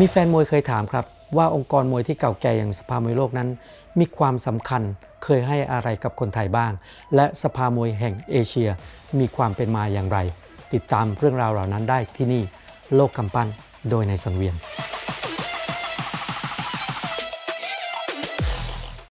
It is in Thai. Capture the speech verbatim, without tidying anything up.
มีแฟนมวยเคยถามครับว่าองค์กรมวยที่เก่าแก่อย่างสภามวยโลกนั้นมีความสำคัญเคยให้อะไรกับคนไทยบ้างและสภามวยแห่งเอเชียมีความเป็นมาอย่างไรติดตามเรื่องราวเหล่านั้นได้ที่นี่โลกกำปั้นโดยนายสังเวียน